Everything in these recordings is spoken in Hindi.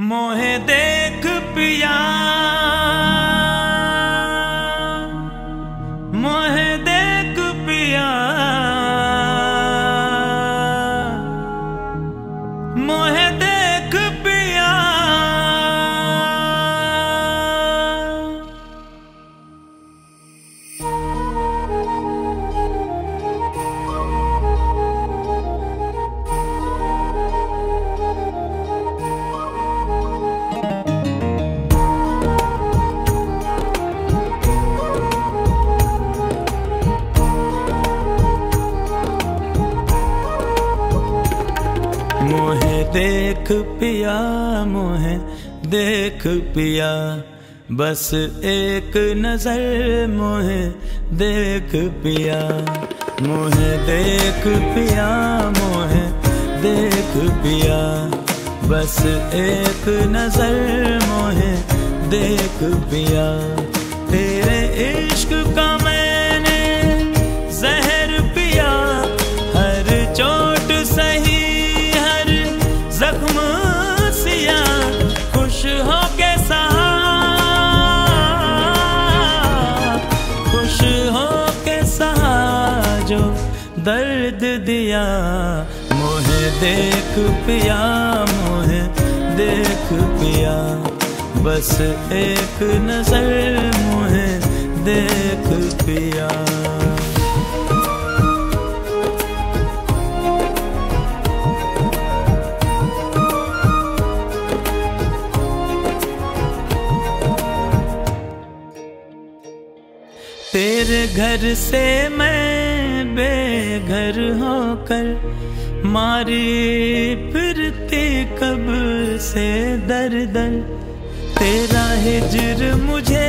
मोहे देख पिया, मोहे देख पिया, मोहे देख पिया। मोहे देख पिया, मोहे देख पिया, बस एक नजर मोहे देख पिया। मोहे देख पिया, मोहे देख पिया, बस एक नजर मोहे देख पिया। तेरे इश्क का मैंने जहर पिया, हर चोट सही, हर जख्म सिया। खुश हो के सहा, खुश हो के सहा, जो दर्द दिया। मोहे देख पिया, मोहे देख पिया, बस एक नजर मोहे देख पिया। तेरे घर से मैं बेघर होकर मारी फिरती कब से दर दर। तेरा हिजर मुझे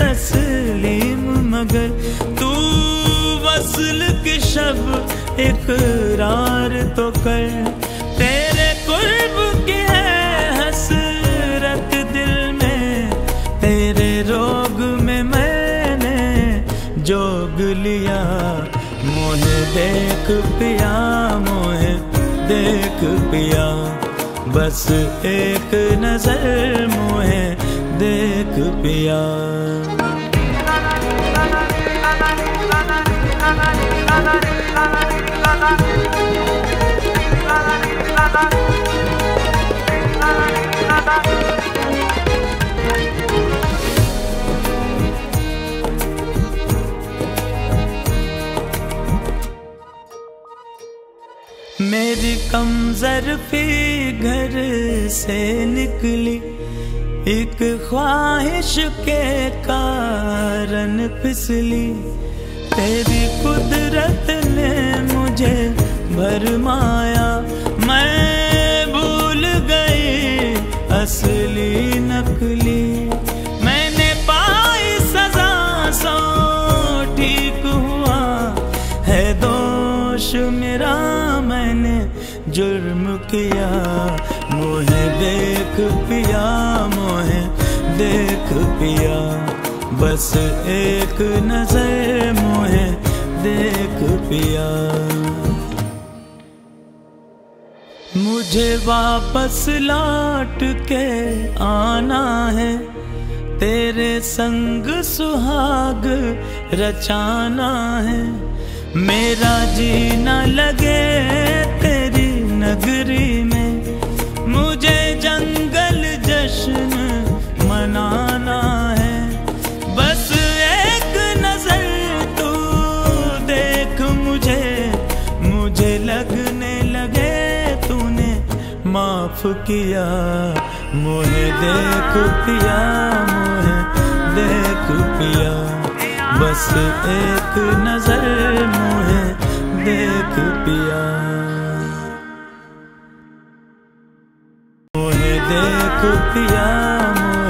तस्लीम, मगर तू वसल के शब्द इकरार तो कर। तेरे कुर्ब की है हसरत दिल में, तेरे रोग में मैंने जोग लिया। मोहे देख पिया, मोहे देख पिया, बस एक नजर मोहे देख पिया। मेरी कमजरफी घर से निकली, एक ख्वाहिश के कारण फिसली। तेरी कुदरत ने मुझे भरमाया, मैं भूल गई असली नकली। मैंने पाई सजा, सो ठीक हुआ है दोष मेरा, मैंने जुर्म किया। मोहे देख पिया, मोहे देख पिया, बस एक नजर मोहे देख पिया। मुझे वापस लौट के आना है, तेरे संग सुहाग रचाना है। मेरा जीना लगे तेरी नगरी में, मुझे जंगल जश्न मनाना है। बस एक नजर तू देख मुझे, मुझे लगने लगे तूने माफ किया। मोहे देख पिया, मोहे देख पिया, बस एक नजर मोहे देख पिया। मोहे देख पिया,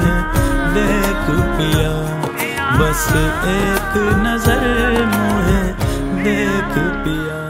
मोहे देख पिया, बस एक नजर मोहे देख पिया।